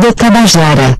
Nando Tabajara.